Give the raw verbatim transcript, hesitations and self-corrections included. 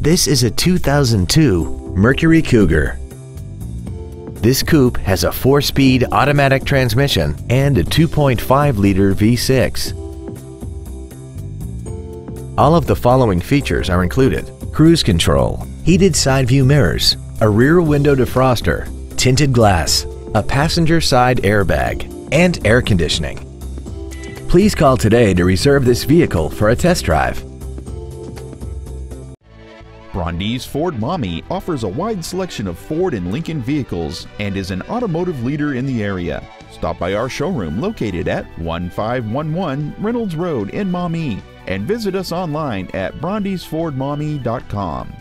This is a two thousand two Mercury Cougar. This coupe has a four-speed automatic transmission and a two point five liter V six. All of the following features are included: cruise control, heated side view mirrors, a rear window defroster, tinted glass, a passenger side airbag, and air conditioning. Please call today to reserve this vehicle for a test drive. Brondes Ford Maumee offers a wide selection of Ford and Lincoln vehicles and is an automotive leader in the area. Stop by our showroom located at one five one one Reynolds Road in Maumee and visit us online at brondes ford maumee dot com.